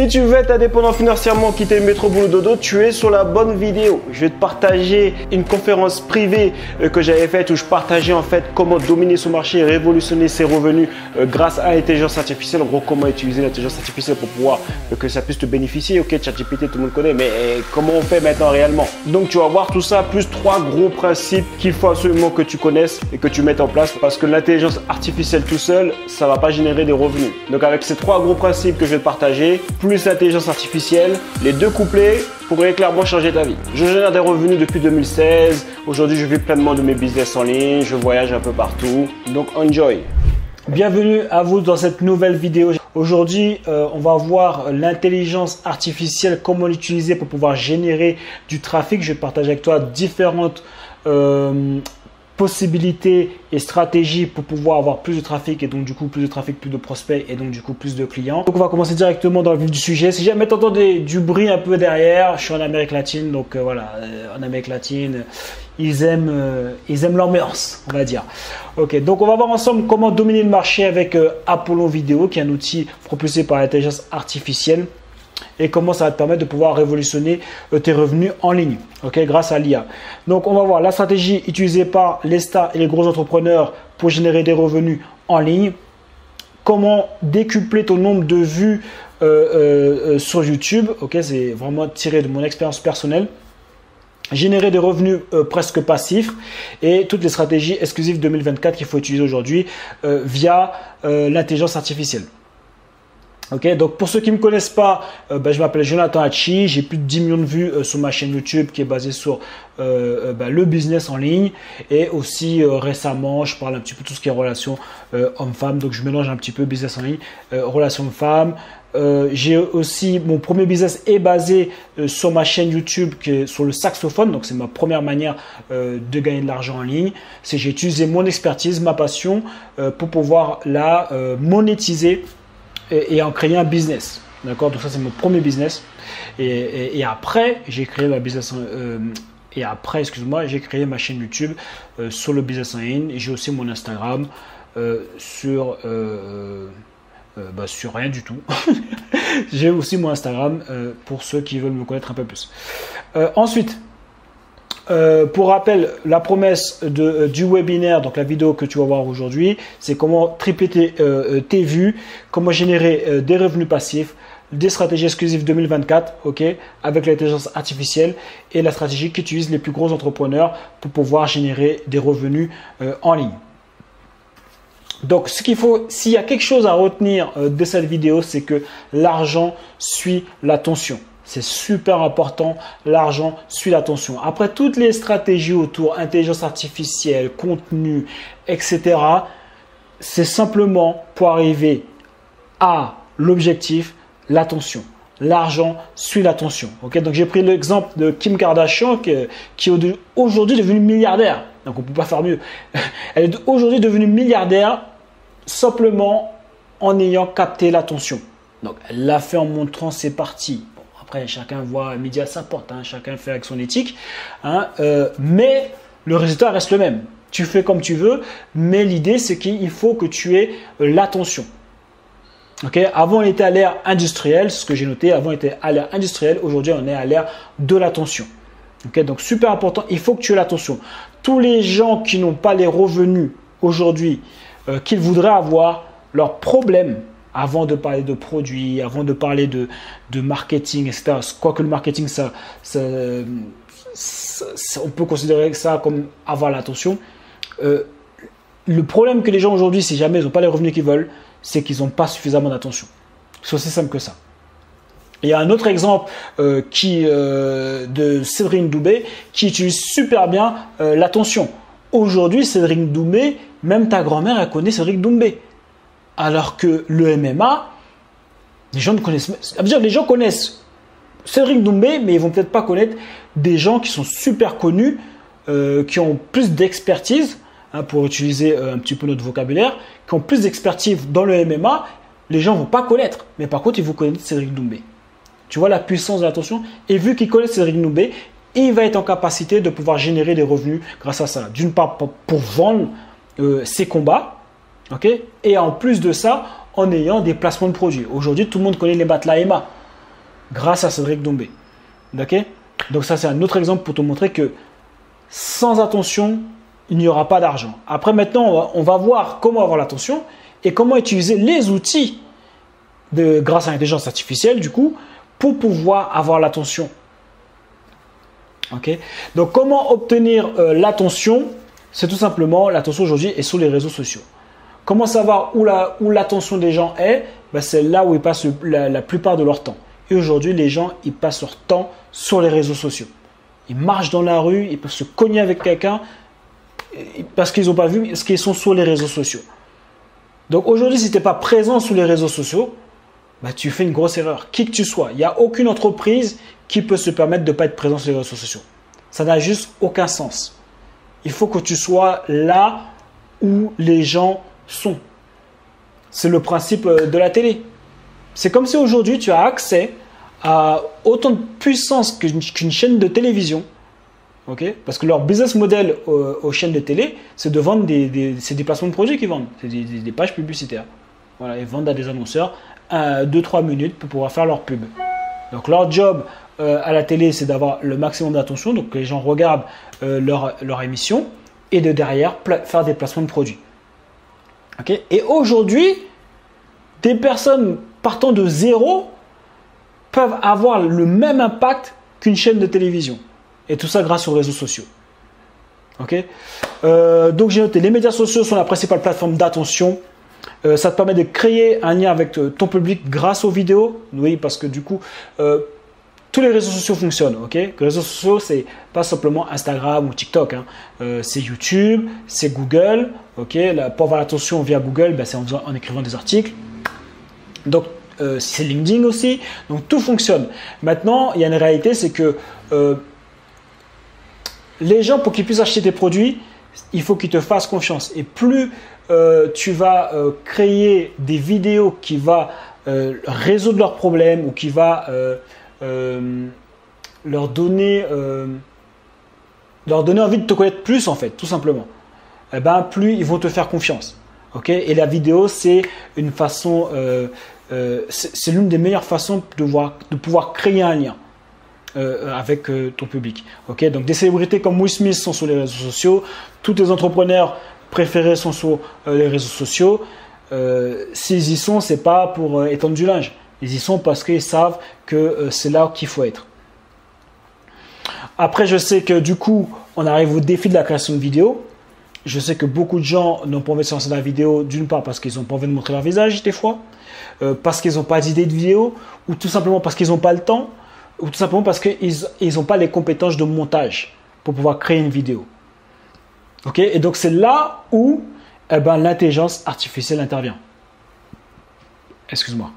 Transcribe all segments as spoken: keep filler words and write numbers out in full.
Si tu veux être indépendant financièrement, quitter le métro boulot dodo, tu es sur la bonne vidéo. Je vais te partager une conférence privée que j'avais faite où je partageais en fait comment dominer son marché et révolutionner ses revenus grâce à l'intelligence artificielle. En gros, comment utiliser l'intelligence artificielle pour pouvoir que ça puisse te bénéficier. Ok, ChatGPT, tout le monde connaît, mais comment on fait maintenant réellement? Donc tu vas voir tout ça, plus trois gros principes qu'il faut absolument que tu connaisses et que tu mettes en place, parce que l'intelligence artificielle tout seul, ça va pas générer des revenus. Donc avec ces trois gros principes que je vais te partager, plus l'intelligence artificielle, les deux couplés pourraient clairement changer ta vie. Je génère des revenus depuis deux mille seize. Aujourd'hui, je vis pleinement de mes business en ligne. Je voyage un peu partout. Donc, enjoy. Bienvenue à vous dans cette nouvelle vidéo. Aujourd'hui, euh, on va voir l'intelligence artificielle, comment l'utiliser pour pouvoir générer du trafic. Je vais partager avec toi différentes euh, possibilités et stratégies pour pouvoir avoir plus de trafic et donc du coup plus de trafic, plus de prospects et donc du coup plus de clients. Donc on va commencer directement dans le vif du sujet. Si jamais t'entendais du bruit un peu derrière, je suis en Amérique latine, donc euh, voilà, euh, en Amérique latine, ils aiment euh, ils aiment l'ambiance, on va dire. Ok, donc on va voir ensemble comment dominer le marché avec euh, Apollon Vidéo, qui est un outil propulsé par l'intelligence artificielle, et comment ça va te permettre de pouvoir révolutionner tes revenus en ligne, ok, grâce à l'I A. Donc, on va voir la stratégie utilisée par les stars et les gros entrepreneurs pour générer des revenus en ligne. Comment décupler ton nombre de vues euh, euh, sur YouTube, ok, c'est vraiment tiré de mon expérience personnelle. Générer des revenus euh, presque passifs et toutes les stratégies exclusives deux mille vingt-quatre qu'il faut utiliser aujourd'hui euh, via euh, l'intelligence artificielle. Ok, donc pour ceux qui ne me connaissent pas, euh, bah, je m'appelle Jonathan Hatchi, j'ai plus de dix millions de vues euh, sur ma chaîne YouTube qui est basée sur euh, bah, le business en ligne, et aussi euh, récemment je parle un petit peu de tout ce qui est relations euh, homme-femme, donc je mélange un petit peu business en ligne, euh, relations homme-femme. Euh, j'ai aussi, mon premier business est basé euh, sur ma chaîne YouTube qui est sur le saxophone, donc c'est ma première manière euh, de gagner de l'argent en ligne. C'est j'ai utilisé mon expertise, ma passion euh, pour pouvoir la euh, monétiser et en créer un business, d'accord? Donc ça, c'est mon premier business, et, et, et après j'ai créé ma business euh, et après excuse-moi j'ai créé ma chaîne YouTube euh, sur le business en ligne. J'ai aussi mon Instagram euh, sur euh, euh, bah, sur rien du tout. J'ai aussi mon Instagram euh, pour ceux qui veulent me connaître un peu plus. Euh, ensuite, Euh, pour rappel, la promesse de, euh, du webinaire, donc la vidéo que tu vas voir aujourd'hui, c'est comment tripler tes, euh, tes vues, comment générer euh, des revenus passifs, des stratégies exclusives deux mille vingt-quatre, ok, avec l'intelligence artificielle, et la stratégie qu'utilisent les plus gros entrepreneurs pour pouvoir générer des revenus euh, en ligne. Donc, ce qu'il faut, s'il y a quelque chose à retenir euh, de cette vidéo, c'est que l'argent suit l'attention. C'est super important, l'argent suit l'attention. Après toutes les stratégies autour, intelligence artificielle, contenu, et cetera, c'est simplement pour arriver à l'objectif, l'attention. L'argent suit l'attention. Okay, donc j'ai pris l'exemple de Kim Kardashian qui, qui est aujourd'hui devenue milliardaire. Donc on ne peut pas faire mieux. Elle est aujourd'hui devenue milliardaire simplement en ayant capté l'attention. Donc elle l'a fait en montrant ses parties. Après, chacun voit midi à sa porte, hein, chacun fait avec son éthique, hein, euh, mais le résultat reste le même. Tu fais comme tu veux, mais l'idée, c'est qu'il faut que tu aies l'attention. Okay, avant, on était à l'ère industrielle, c'est ce que j'ai noté, avant, on était à l'ère industrielle, aujourd'hui, on est à l'ère de l'attention. Okay, donc, super important, il faut que tu aies l'attention. Tous les gens qui n'ont pas les revenus aujourd'hui euh, qu'ils voudraient avoir, leur problème, avant de parler de produits, avant de parler de, de marketing, et cetera. Quoique le marketing, ça, ça, ça, ça, on peut considérer ça comme avoir l'attention. Euh, le problème que les gens aujourd'hui, si jamais ils n'ont pas les revenus qu'ils veulent, c'est qu'ils n'ont pas suffisamment d'attention. C'est aussi simple que ça. Il y a un autre exemple euh, qui, euh, de Cédric Doumbé qui utilise super bien euh, l'attention. Aujourd'hui, Cédric Doumbé, même ta grand-mère, elle connaît Cédric Doumbé. Alors que le M M A, les gens ne connaissent, les gens connaissent Cédric Doumbé, mais ils vont peut-être pas connaître des gens qui sont super connus, euh, qui ont plus d'expertise, hein, pour utiliser euh, un petit peu notre vocabulaire, qui ont plus d'expertise dans le M M A. Les gens vont pas connaître, mais par contre ils vont connaître Cédric Doumbé. Tu vois la puissance de l'attention. Et vu qu'ils connaissent Cédric Doumbé, il va être en capacité de pouvoir générer des revenus grâce à ça. D'une part pour vendre euh, ses combats. Okay, et en plus de ça, en ayant des placements de produits. Aujourd'hui, tout le monde connaît les matelas Emma. grâce à Cédric Doumbé. Okay, donc ça, c'est un autre exemple pour te montrer que sans attention, il n'y aura pas d'argent. Après, maintenant, on va, on va voir comment avoir l'attention et comment utiliser les outils de, grâce à l'intelligence artificielle, du coup, pour pouvoir avoir l'attention. Okay, donc, comment obtenir euh, l'attention? C'est tout simplement, l'attention aujourd'hui est sur les réseaux sociaux. Comment savoir où la, où l'attention des gens est? Ben, c'est là où ils passent la, la plupart de leur temps. Et aujourd'hui, les gens, ils passent leur temps sur les réseaux sociaux. Ils marchent dans la rue, ils peuvent se cogner avec quelqu'un parce qu'ils n'ont pas vu ce qu'ils sont sur les réseaux sociaux. Donc aujourd'hui, si tu n'es pas présent sur les réseaux sociaux, bah, tu fais une grosse erreur, qui que tu sois. Il n'y a aucune entreprise qui peut se permettre de ne pas être présent sur les réseaux sociaux. Ça n'a juste aucun sens. Il faut que tu sois là où les gens sont. C'est le principe de la télé. C'est comme si aujourd'hui, tu as accès à autant de puissance qu'une qu'une chaîne de télévision. Okay, parce que leur business model aux, aux chaînes de télé, c'est de vendre des, des, des placements de produits qu'ils vendent. C'est des, des, des pages publicitaires. Voilà, ils vendent à des annonceurs deux trois minutes pour pouvoir faire leur pub. Donc leur job euh, à la télé, c'est d'avoir le maximum d'attention. Donc les gens regardent euh, leur, leur émission et de derrière faire des placements de produits. Okay, et aujourd'hui, des personnes partant de zéro peuvent avoir le même impact qu'une chaîne de télévision. Et tout ça grâce aux réseaux sociaux. Okay, euh, donc j'ai noté, les médias sociaux sont la principale plateforme d'attention. Euh, ça te permet de créer un lien avec ton public grâce aux vidéos. Oui, parce que du coup, euh, tous les réseaux sociaux fonctionnent. Okay, les réseaux sociaux, c'est pas simplement Instagram ou TikTok. Hein. Euh, c'est YouTube, c'est Google. Okay, là, pour avoir l'attention via Google, ben, c'est en, en écrivant des articles. Donc, euh, c'est LinkedIn aussi. Donc, tout fonctionne. Maintenant, il y a une réalité, c'est que euh, les gens, pour qu'ils puissent acheter tes produits, il faut qu'ils te fassent confiance. Et plus euh, tu vas euh, créer des vidéos qui vont euh, résoudre leurs problèmes ou qui vont euh, euh, leur, donner, euh, leur donner envie de te connaître plus, en fait, tout simplement, eh ben, plus ils vont te faire confiance. Okay, et la vidéo, c'est une façon, euh, euh, c'est l'une des meilleures façons de, voir, de pouvoir créer un lien euh, avec euh, ton public. Okay, donc des célébrités comme Will Smith sont sur les réseaux sociaux, tous les entrepreneurs préférés sont sur euh, les réseaux sociaux. Euh, S'ils y sont, c'est pas pour euh, étendre du linge. Ils y sont parce qu'ils savent que euh, c'est là qu'il faut être. Après, je sais que du coup, on arrive au défi de la création de vidéos. Je sais que beaucoup de gens n'ont pas envie de se lancer dans la vidéo, d'une part parce qu'ils n'ont pas envie de montrer leur visage des fois, euh, parce qu'ils n'ont pas d'idée de vidéo, ou tout simplement parce qu'ils n'ont pas le temps, ou tout simplement parce qu'ils n'ont pas les compétences de montage pour pouvoir créer une vidéo. Okay, et donc c'est là où eh ben, l'intelligence artificielle intervient. Excuse-moi.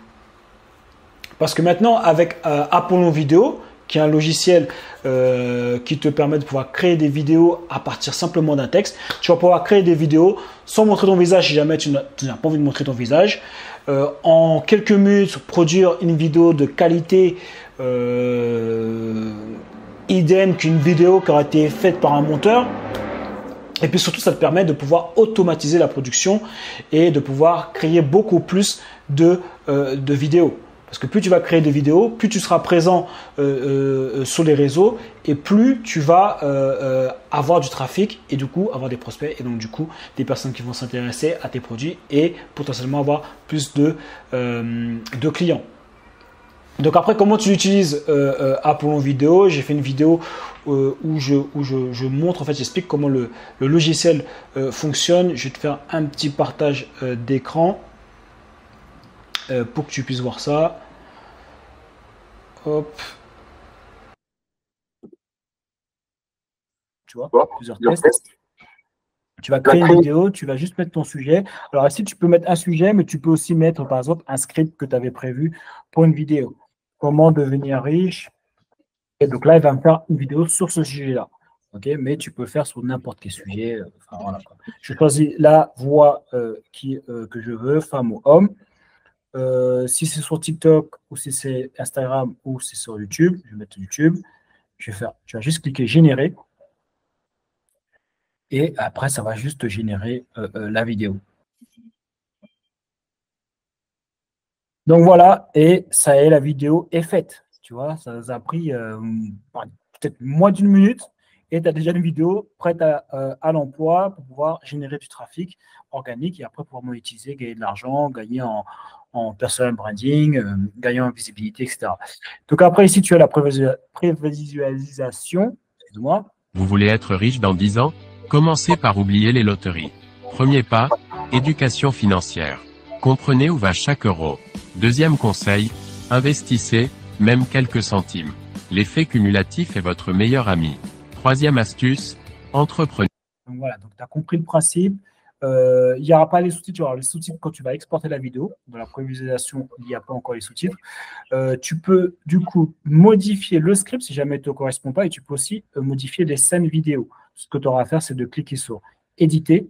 Parce que maintenant, avec euh, Apollon Vidéo, qui est un logiciel euh, qui te permet de pouvoir créer des vidéos à partir simplement d'un texte. Tu vas pouvoir créer des vidéos sans montrer ton visage si jamais tu n'as pas envie de montrer ton visage. Euh, en quelques minutes, produire une vidéo de qualité euh, idem qu'une vidéo qui aura été faite par un monteur. Et puis surtout, ça te permet de pouvoir automatiser la production et de pouvoir créer beaucoup plus de, euh, de vidéos. Parce que plus tu vas créer des vidéos, plus tu seras présent euh, euh, sur les réseaux et plus tu vas euh, euh, avoir du trafic et du coup avoir des prospects et donc du coup des personnes qui vont s'intéresser à tes produits et potentiellement avoir plus de, euh, de clients. Donc après, comment tu utilises euh, euh, Apollon Vidéo? J'ai fait une vidéo euh, où, je, où je, je montre, en fait, j'explique comment le, le logiciel euh, fonctionne. Je vais te faire un petit partage euh, d'écran. Euh, pour que tu puisses voir ça. Hop. Tu vois, oh, plusieurs tests. Test. Tu vas créer une vidéo, tu vas juste mettre ton sujet. Alors ici, tu peux mettre un sujet, mais tu peux aussi mettre, par exemple, un script que tu avais prévu pour une vidéo. Comment devenir riche. Et donc là, il va me faire une vidéo sur ce sujet-là. Okay, mais tu peux faire sur n'importe quel sujet. Enfin, voilà. Je choisis la voix euh, qui, euh, que je veux, femme ou homme. Euh, si c'est sur TikTok ou si c'est Instagram ou si c'est sur YouTube, je vais mettre YouTube. Je vais faire, tu vas juste cliquer générer et après ça va juste générer euh, euh, la vidéo. Donc voilà, et ça y est, la vidéo est faite. Tu vois, ça, ça a pris euh, peut-être moins d'une minute et tu as déjà une vidéo prête à, euh, à l'emploi pour pouvoir générer du trafic organique et après pouvoir monétiser, gagner de l'argent, gagner en, en personal branding, euh, gagner en visibilité, et cetera. Donc après, ici, tu as la prévisualisation. Excuse-moi. Vous voulez être riche dans dix ans? Commencez par oublier les loteries. Premier pas, éducation financière. Comprenez où va chaque euro. Deuxième conseil, investissez, même quelques centimes. L'effet cumulatif est votre meilleur ami. Troisième astuce, entreprenez. Donc voilà, donc tu as compris le principe. Euh, il n'y aura pas les sous-titres. Alors les sous-titres, quand tu vas exporter la vidéo, dans la prévisualisation, il n'y a pas encore les sous-titres. Euh, tu peux du coup modifier le script si jamais il ne te correspond pas et tu peux aussi euh, modifier les scènes vidéo. Ce que tu auras à faire, c'est de cliquer sur éditer.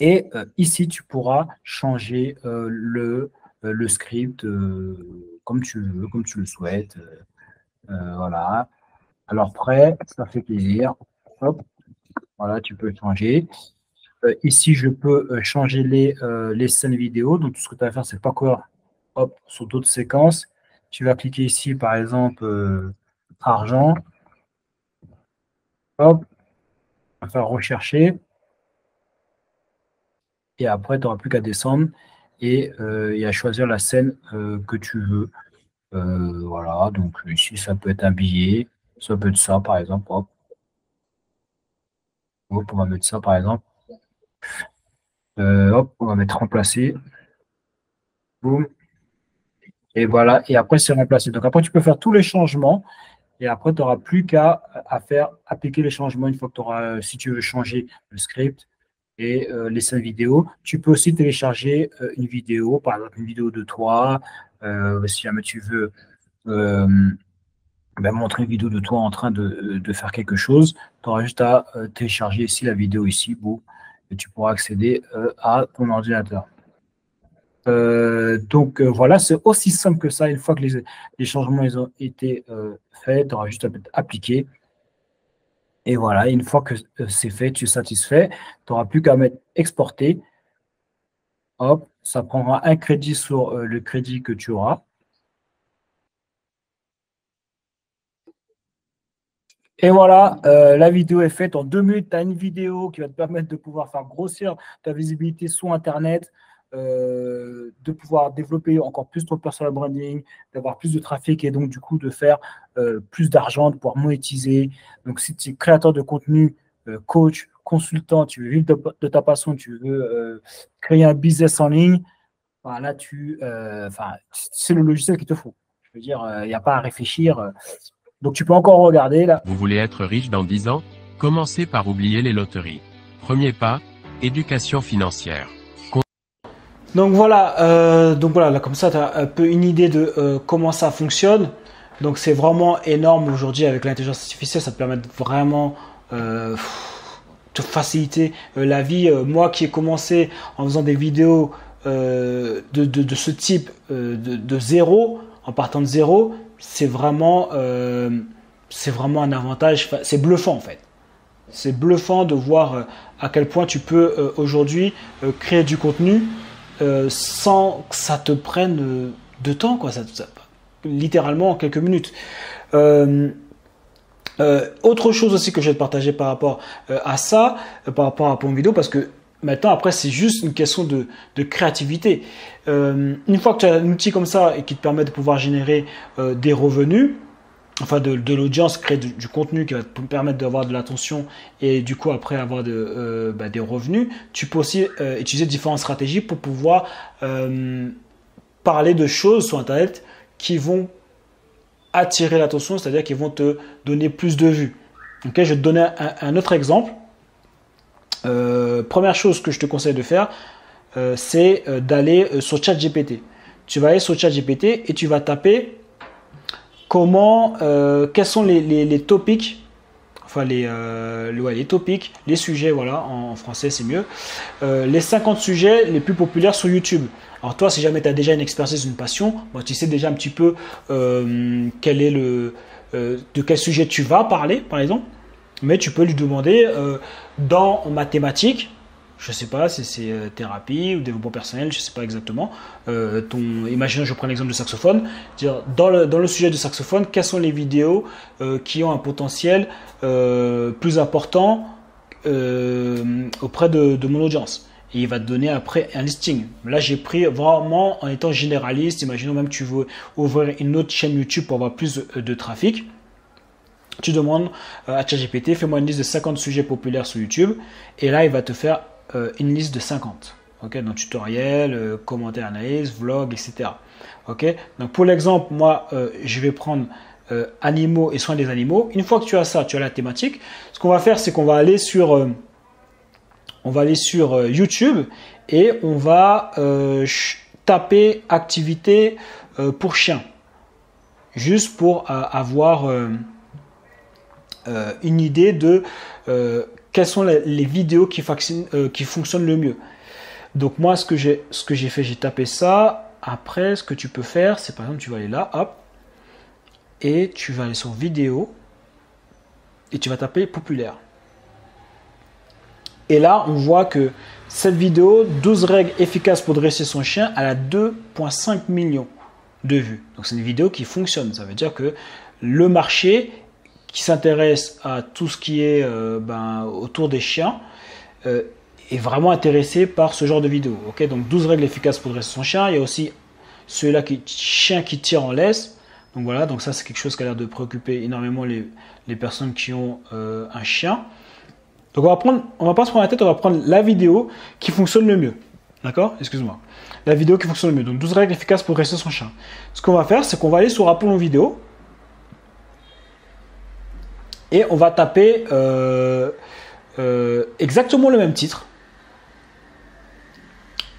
Et euh, ici, tu pourras changer euh, le, euh, le script euh, comme tu veux, comme tu le souhaites. Euh, voilà. Alors après, ça fait plaisir. Hop. Voilà, tu peux changer. Euh, ici, je peux euh, changer les, euh, les scènes vidéo. Donc, tout ce que tu as à faire, c'est parcourir hop, sur d'autres séquences. Tu vas cliquer ici, par exemple, euh, argent. Hop. On va faire rechercher. Et après, tu n'auras plus qu'à descendre et, euh, et à choisir la scène euh, que tu veux. Euh, voilà, donc ici, ça peut être un billet. Ça peut être ça, par exemple. Hop. Hop, on va mettre ça, par exemple. Euh, hop, on va mettre remplacer. Boum. Et voilà, et après, c'est remplacé. Donc après, tu peux faire tous les changements. Et après, tu n'auras plus qu'à à faire appliquer les changements une fois que tu auras, si tu veux changer le script. Et euh, les scènes vidéo. Tu peux aussi télécharger euh, une vidéo, par exemple une vidéo de toi, euh, si jamais tu veux euh, ben, montrer une vidéo de toi en train de, de faire quelque chose, tu auras juste à euh, télécharger ici la vidéo, ici, bon, et tu pourras accéder euh, à ton ordinateur. Euh, donc euh, voilà, c'est aussi simple que ça. Une fois que les, les changements ils ont été euh, faits, tu auras juste à appliquer. Et voilà, une fois que c'est fait, tu es satisfait, tu n'auras plus qu'à mettre exporter. Hop, ça prendra un crédit sur euh, le crédit que tu auras. Et voilà, euh, la vidéo est faite. En deux minutes, tu as une vidéo qui va te permettre de pouvoir faire grossir ta visibilité sur Internet, euh, de pouvoir développer encore plus ton personal branding, d'avoir plus de trafic et donc du coup de faire euh, plus d'argent, de pouvoir monétiser. Donc si tu es créateur de contenu, euh, coach, consultant, tu veux vivre de, de ta passion, tu veux euh, créer un business en ligne, ben là tu, euh, c'est le logiciel qu'il te faut. Je veux dire, il euh, n'y a pas à réfléchir. Donc tu peux encore regarder là. Vous voulez être riche dans dix ans? Commencez par oublier les loteries. Premier pas, éducation financière. Donc voilà, euh, donc voilà, là, comme ça, tu as un peu une idée de euh, comment ça fonctionne. Donc c'est vraiment énorme aujourd'hui avec l'intelligence artificielle, ça te permet de vraiment euh, te faciliter euh, la vie. Euh, moi qui ai commencé en faisant des vidéos euh, de, de, de ce type euh, de, de zéro, en partant de zéro, c'est vraiment, euh, c'est vraiment un avantage, c'est bluffant en fait. C'est bluffant de voir euh, à quel point tu peux euh, aujourd'hui euh, créer du contenu. Euh, sans que ça te prenne euh, de temps, quoi, ça, ça, littéralement en quelques minutes. Euh, euh, autre chose aussi que je vais te partager par rapport euh, à ça, euh, par rapport à Apollon Vidéo, parce que maintenant, après, c'est juste une question de, de créativité. Euh, une fois que tu as un outil comme ça et qui te permet de pouvoir générer euh, des revenus, enfin de, de l'audience, créer du, du contenu qui va te permettre d'avoir de l'attention et du coup après avoir de, euh, bah, des revenus, tu peux aussi euh, utiliser différentes stratégies pour pouvoir euh, parler de choses sur Internet qui vont attirer l'attention, c'est-à-dire qui vont te donner plus de vues. Okay, je vais te donner un, un autre exemple. Euh, première chose que je te conseille de faire, euh, c'est d'aller sur ChatGPT. Tu vas aller sur ChatGPT et tu vas taper Comment, euh, quels sont les, les, les topics, enfin les, euh, les, ouais, les topics, les sujets, voilà, en, en français c'est mieux, euh, les cinquante sujets les plus populaires sur YouTube. Alors toi, si jamais tu as déjà une expertise, une passion, bon, tu sais déjà un petit peu euh, quel est le, euh, de quel sujet tu vas parler, par exemple, mais tu peux lui demander euh, dans mathématiques, Je sais pas si c'est euh, thérapie ou développement personnel, je sais pas exactement. Euh, ton, imaginons, je prends l'exemple du saxophone. Dire, dans, le, dans le sujet du saxophone, quelles sont les vidéos euh, qui ont un potentiel euh, plus important euh, auprès de, de mon audience? Et il va te donner après un listing. Là, j'ai pris vraiment en étant généraliste. Imaginons même que tu veux ouvrir une autre chaîne YouTube pour avoir plus de trafic. Tu demandes à ChatGPT, fais-moi une liste de cinquante sujets populaires sur YouTube. Et là, il va te faire une liste de cinquante. Okay, donc, tutoriel, commentaires, analyse, vlog, et cetera. Okay, donc, pour l'exemple, moi, je vais prendre animaux et soins des animaux. Une fois que tu as ça, tu as la thématique. Ce qu'on va faire, c'est qu'on va aller sur... On va aller sur YouTube et on va euh, taper activité euh, pour chien. Juste pour euh, avoir euh, euh, une idée de euh, quelles sont les, les vidéos qui, euh, qui fonctionnent le mieux. Donc moi, ce que j'ai ce que j'ai fait, j'ai tapé ça. Après, ce que tu peux faire, c'est par exemple, tu vas aller là, hop, et tu vas aller sur vidéo et tu vas taper populaire. Et là, on voit que cette vidéo, douze règles efficaces pour dresser son chien, elle a deux virgule cinq millions de vues. Donc, c'est une vidéo qui fonctionne. Ça veut dire que le marché qui s'intéresse à tout ce qui est euh, ben, autour des chiens euh, est vraiment intéressé par ce genre de vidéo. Okay, donc, douze règles efficaces pour dresser son chien. Il y a aussi celui-là qui chien qui tire en laisse. Donc, voilà. Donc, ça, c'est quelque chose qui a l'air de préoccuper énormément les, les personnes qui ont euh, un chien. Donc on va prendre, on va pas se prendre la tête, on va prendre la vidéo qui fonctionne le mieux. D'accord? Excuse-moi. La vidéo qui fonctionne le mieux. Donc douze règles efficaces pour dresser son chien. Ce qu'on va faire, c'est qu'on va aller sur Apollon Vidéo et on va taper euh, euh, exactement le même titre.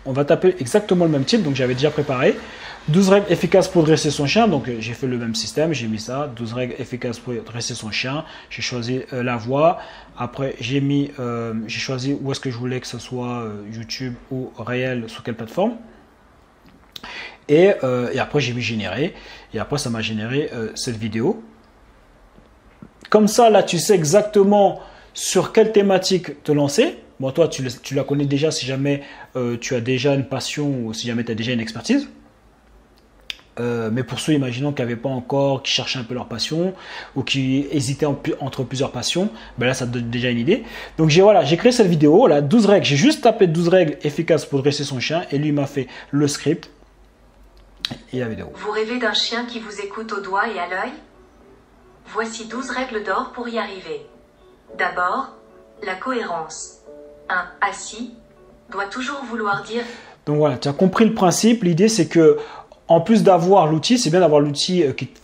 On va taper exactement le même titre, donc j'avais déjà préparé. douze règles efficaces pour dresser son chien. Donc j'ai fait le même système, j'ai mis ça. douze règles efficaces pour dresser son chien. J'ai choisi euh, la voix. Après, j'ai mis, euh, j'ai choisi où est-ce que je voulais que ce soit euh, YouTube ou réel, sur quelle plateforme. Et, euh, et après, j'ai mis générer. Et après, ça m'a généré euh, cette vidéo. Comme ça, là, tu sais exactement sur quelle thématique te lancer. Bon, toi, tu, tu la connais déjà si jamais euh, tu as déjà une passion ou si jamais tu as déjà une expertise. Euh, mais pour ceux, imaginons, qui n'avaient pas encore, qui cherchaient un peu leur passion ou qui hésitaient en, entre plusieurs passions, ben là, ça te donne déjà une idée. Donc, j'ai voilà, j'ai créé cette vidéo, là, douze règles. J'ai juste tapé douze règles efficaces pour dresser son chien et lui m'a fait le script et la vidéo. Vous rêvez d'un chien qui vous écoute au doigt et à l'œil? Voici douze règles d'or pour y arriver. D'abord, la cohérence. Un assis doit toujours vouloir dire... Donc voilà, tu as compris le principe. L'idée, c'est que en plus d'avoir l'outil, c'est bien d'avoir l'outil qui te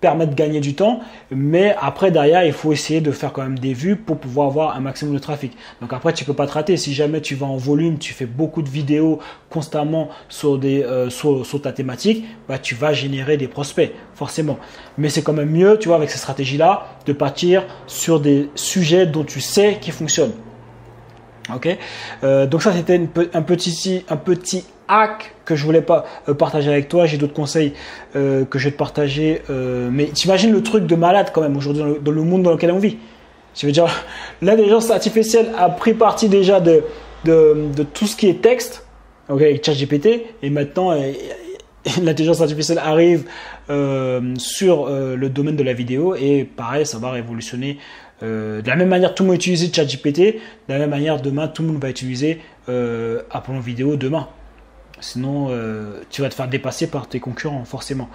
permet de gagner du temps, mais après, derrière, il faut essayer de faire quand même des vues pour pouvoir avoir un maximum de trafic. Donc après, tu ne peux pas te rater. Si jamais tu vas en volume, tu fais beaucoup de vidéos constamment sur, des, euh, sur, sur ta thématique, bah, tu vas générer des prospects, forcément. Mais c'est quand même mieux, tu vois, avec cette stratégie-là, de partir sur des sujets dont tu sais qu'ils fonctionnent. Ok, euh, donc ça c'était un petit, un petit hack que je voulais pas euh, partager avec toi. J'ai d'autres conseils euh, que je vais te partager, euh, mais t'imagines le truc de malade quand même aujourd'hui dans, dans le monde dans lequel on vit. Je veux dire, l'intelligence artificielle a pris partie déjà de, de, de tout ce qui est texte, ok, avec ChatGPT, et maintenant euh, l'intelligence artificielle arrive euh, sur euh, le domaine de la vidéo et pareil, ça va révolutionner. Euh, de la même manière, tout le monde utilise ChatGPT. De la même manière, demain, tout le monde va utiliser euh, Apollon Vidéo demain. Sinon, euh, tu vas te faire dépasser par tes concurrents, forcément.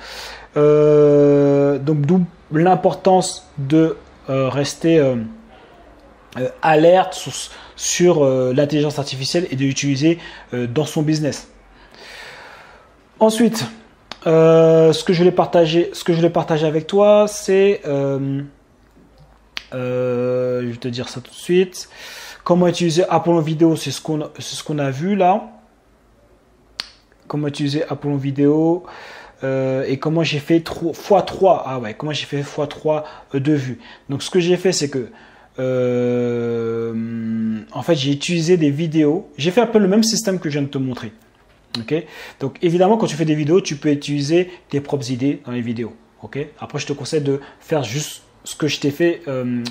Euh, donc, d'où l'importance de euh, rester euh, euh, alerte sur, sur euh, l'intelligence artificielle et de l'utiliser euh, dans son business. Ensuite, euh, ce que je voulais partager, ce que je voulais partager avec toi, c'est... Euh, Euh, je vais te dire ça tout de suite. Comment utiliser Apollon Vidéo, c'est ce qu'on ce qu'on a vu là. Comment utiliser Apollon Vidéo euh, et comment j'ai fait trois fois trois. Ah ouais, comment j'ai fait fois trois de vues. Donc ce que j'ai fait, c'est que euh, en fait j'ai utilisé des vidéos. J'ai fait un peu le même système que je viens de te montrer. Ok. Donc évidemment quand tu fais des vidéos, tu peux utiliser tes propres idées dans les vidéos. Ok. Après je te conseille de faire juste ce que je t'ai fait, euh,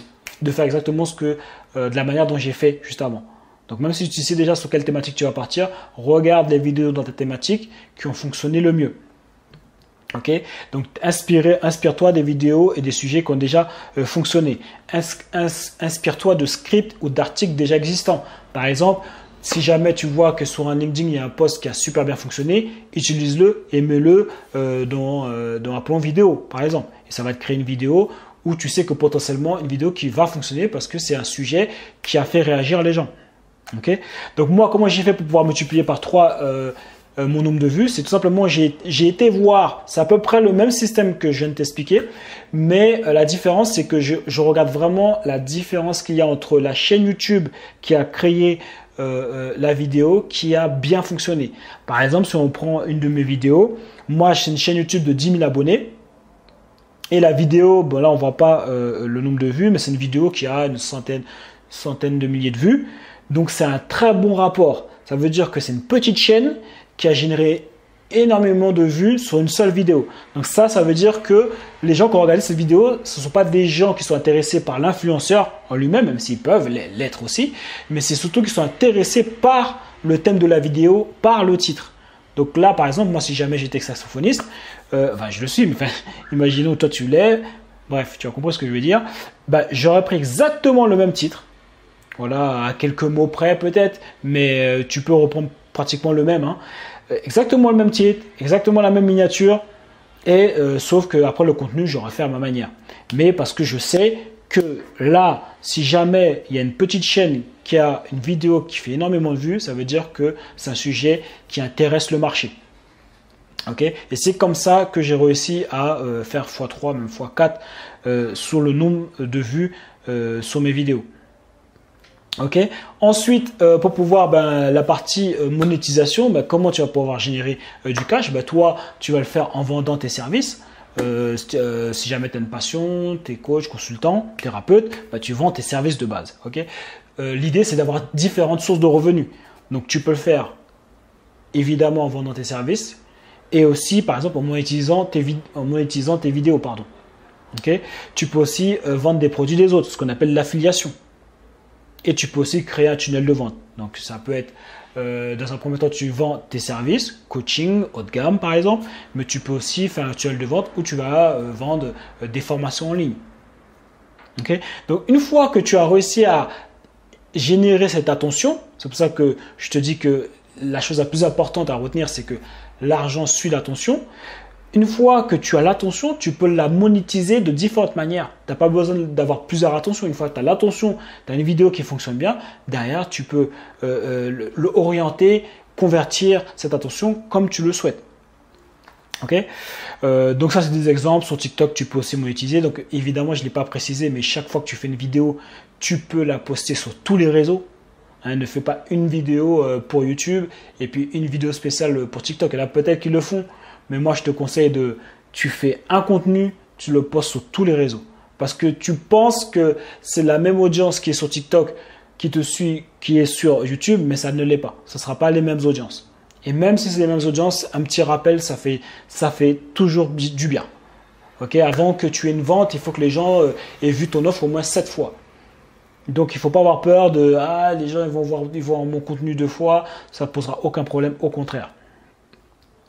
de faire exactement ce que, euh, de la manière dont j'ai fait juste avant. Donc même si tu sais déjà sur quelle thématique tu vas partir, regarde les vidéos dans ta thématique qui ont fonctionné le mieux. Ok, donc inspire-toi des vidéos et des sujets qui ont déjà euh, fonctionné. Ins ins Inspire-toi de scripts ou d'articles déjà existants. Par exemple, si jamais tu vois que sur un LinkedIn, il y a un post qui a super bien fonctionné, utilise-le et mets-le euh, dans, euh, dans un plan vidéo, par exemple. Et ça va te créer une vidéo où tu sais que potentiellement une vidéo qui va fonctionner parce que c'est un sujet qui a fait réagir les gens. Ok, donc moi, comment j'ai fait pour pouvoir multiplier par trois euh, mon nombre de vues, c'est tout simplement, j'ai été voir, c'est à peu près le même système que je viens de t'expliquer, mais la différence, c'est que je, je regarde vraiment la différence qu'il y a entre la chaîne YouTube qui a créé euh, la vidéo, qui a bien fonctionné. Par exemple, si on prend une de mes vidéos, moi, j'ai une chaîne YouTube de dix mille abonnés, et la vidéo, bon là, on ne voit pas euh, le nombre de vues, mais c'est une vidéo qui a une centaine, centaine de milliers de vues, donc c'est un très bon rapport. Ça veut dire que c'est une petite chaîne qui a généré énormément de vues sur une seule vidéo. Donc ça, ça veut dire que les gens qui ont regardé cette vidéo, ce ne sont pas des gens qui sont intéressés par l'influenceur en lui-même, même s'ils peuvent l'être aussi, mais c'est surtout qu'ils sont intéressés par le thème de la vidéo, par le titre. Donc là, par exemple, moi, si jamais j'étais saxophoniste, euh, enfin, je le suis, mais enfin, imaginons, toi, tu l'es, bref, tu as compris ce que je veux dire, bah, j'aurais pris exactement le même titre, voilà, à quelques mots près peut-être, mais tu peux reprendre pratiquement le même, hein. Exactement le même titre, exactement la même miniature, et euh, sauf que après le contenu, j'aurais fait à ma manière. Mais parce que je sais que là, si jamais il y a une petite chaîne qui a une vidéo qui fait énormément de vues, ça veut dire que c'est un sujet qui intéresse le marché. Okay, et c'est comme ça que j'ai réussi à euh, faire fois trois, même fois quatre euh, sur le nombre de vues euh, sur mes vidéos. Ok. Ensuite, euh, pour pouvoir ben, la partie euh, monétisation, ben, comment tu vas pouvoir générer euh, du cash, ben, toi, tu vas le faire en vendant tes services. Euh, euh, si jamais tu as une passion, tu es coach, consultant, thérapeute, ben, tu vends tes services de base. Ok. Euh, L'idée, c'est d'avoir différentes sources de revenus. Donc, tu peux le faire évidemment en vendant tes services et aussi, par exemple, en monétisant tes, vid en monétisant tes vidéos. Pardon. Ok. Tu peux aussi euh, vendre des produits des autres, ce qu'on appelle l'affiliation. Et tu peux aussi créer un tunnel de vente. Donc, ça peut être, euh, dans un premier temps, tu vends tes services, coaching, haut de gamme par exemple, mais tu peux aussi faire un tunnel de vente où tu vas euh, vendre euh, des formations en ligne. Okay? Donc, une fois que tu as réussi à générer cette attention, c'est pour ça que je te dis que la chose la plus importante à retenir, c'est que l'argent suit l'attention. Une fois que tu as l'attention, tu peux la monétiser de différentes manières. Tu n'as pas besoin d'avoir plusieurs attentions. Une fois que tu as l'attention, tu as une vidéo qui fonctionne bien, derrière, tu peux euh, euh, le orienter, convertir cette attention comme tu le souhaites. Okay, euh, donc ça, c'est des exemples. Sur TikTok, tu peux aussi monétiser. Donc évidemment, je ne l'ai pas précisé, mais chaque fois que tu fais une vidéo, tu peux la poster sur tous les réseaux. Hein, ne fais pas une vidéo euh, pour YouTube et puis une vidéo spéciale pour TikTok. Et là, peut-être qu'ils le font. Mais moi, je te conseille de, tu fais un contenu, tu le postes sur tous les réseaux. Parce que tu penses que c'est la même audience qui est sur TikTok, qui te suit, qui est sur YouTube, mais ça ne l'est pas. Ce ne sera pas les mêmes audiences. Et même si c'est les mêmes audiences, un petit rappel, ça fait, ça fait toujours du bien. Okay, avant que tu aies une vente, il faut que les gens aient vu ton offre au moins sept fois. Donc, il ne faut pas avoir peur de « Ah, les gens ils vont voir, ils vont voir mon contenu deux fois, ça ne posera aucun problème, au contraire. »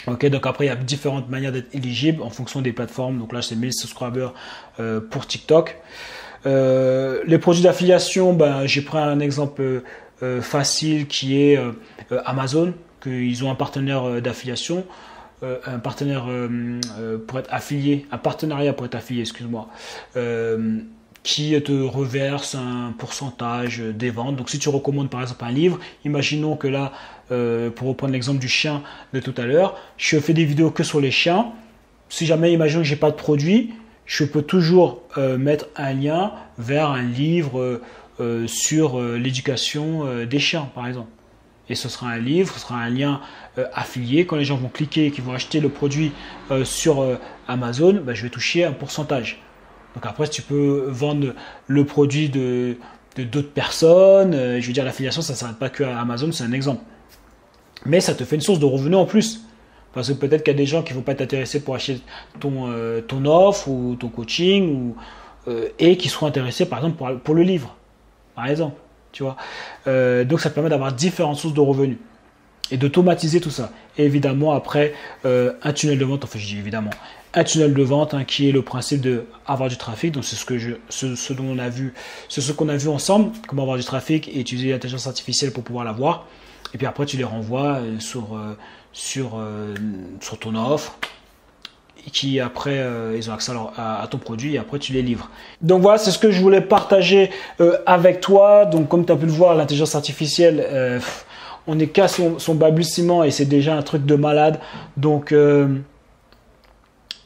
Okay, donc après, il y a différentes manières d'être éligible en fonction des plateformes. Donc là, c'est mille subscribers euh, pour TikTok. Euh, les produits d'affiliation, ben, j'ai pris un exemple euh, facile qui est euh, Amazon, qu'ils ont un partenaire euh, d'affiliation, euh, un partenaire euh, euh, pour être affilié, un partenariat pour être affilié, excuse-moi, euh, qui te reverse un pourcentage des ventes. Donc, si tu recommandes par exemple un livre, imaginons que là, euh, pour reprendre l'exemple du chien de tout à l'heure, je fais des vidéos que sur les chiens. Si jamais, imaginons que j'ai pas de produit, je peux toujours euh, mettre un lien vers un livre euh, euh, sur euh, l'éducation euh, des chiens, par exemple. Et ce sera un livre, ce sera un lien euh, affilié. Quand les gens vont cliquer et qu'ils vont acheter le produit euh, sur euh, Amazon, bah, je vais toucher un pourcentage. Donc après, tu peux vendre le produit de d'autres personnes. Je veux dire, l'affiliation, ça ne s'arrête pas que à Amazon, c'est un exemple. Mais ça te fait une source de revenus en plus. Parce que peut-être qu'il y a des gens qui ne vont pas t'intéresser pour acheter ton, euh, ton offre ou ton coaching ou, euh, et qui seront intéressés, par exemple, pour, pour le livre, par exemple. tu vois. Euh, donc ça permet d'avoir différentes sources de revenus et d'automatiser tout ça. Et évidemment, après, euh, un tunnel de vente, enfin je dis évidemment, un tunnel de vente hein, qui est le principe d'avoir du trafic. Donc c'est ce que je, ce, ce dont on a vu, c'est ce qu'on a vu ensemble, comment avoir du trafic et utiliser l'intelligence artificielle pour pouvoir l'avoir. Et puis après, tu les renvoies sur, euh, sur, euh, sur ton offre. Qui après euh, ils ont accès à, leur, à, à ton produit et après tu les livres. Donc voilà, c'est ce que je voulais partager euh, avec toi. Donc comme tu as pu le voir, l'intelligence artificielle, euh, pff, on est qu'à son, son balbutiement et c'est déjà un truc de malade. Donc euh,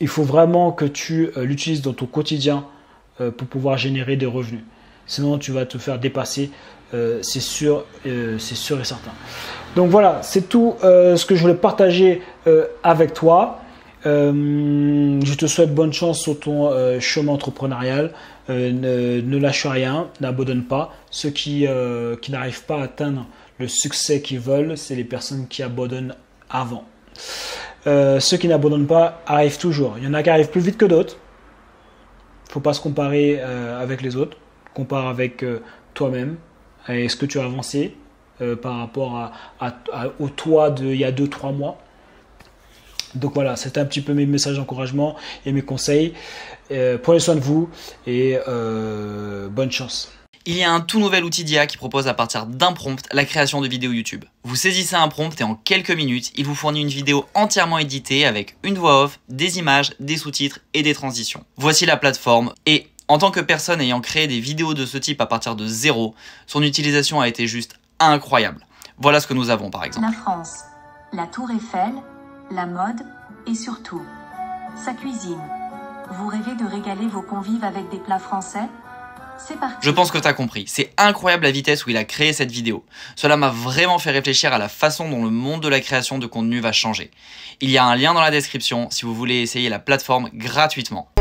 il faut vraiment que tu euh, l'utilises dans ton quotidien euh, pour pouvoir générer des revenus. Sinon tu vas te faire dépasser, euh, c'est sûr, euh, c'est sûr et certain. Donc voilà, c'est tout euh, ce que je voulais partager euh, avec toi. Euh, je te souhaite bonne chance sur ton euh, chemin entrepreneurial. Euh, ne, ne lâche rien, n'abandonne pas. Ceux qui, euh, qui n'arrivent pas à atteindre le succès qu'ils veulent, c'est les personnes qui abandonnent avant. Euh, ceux qui n'abandonnent pas arrivent toujours. Il y en a qui arrivent plus vite que d'autres. Il ne faut pas se comparer euh, avec les autres. Compare avec euh, toi-même. Est-ce que tu as avancé euh, par rapport à, à, à, au toi d'il y a deux trois mois? Donc voilà, c'était un petit peu mes messages d'encouragement et mes conseils. Euh, prenez soin de vous et euh, bonne chance. Il y a un tout nouvel outil d'I A qui propose à partir d'un prompt la création de vidéos YouTube. Vous saisissez un prompt et en quelques minutes, il vous fournit une vidéo entièrement éditée avec une voix off, des images, des sous-titres et des transitions. Voici la plateforme et en tant que personne ayant créé des vidéos de ce type à partir de zéro, son utilisation a été juste incroyable. Voilà ce que nous avons par exemple. La France, la Tour Eiffel, la mode et surtout sa cuisine. Vous rêvez de régaler vos convives avec des plats français? C'est parti. Je pense que tu as compris. C'est incroyable la vitesse où il a créé cette vidéo. Cela m'a vraiment fait réfléchir à la façon dont le monde de la création de contenu va changer. Il y a un lien dans la description si vous voulez essayer la plateforme gratuitement.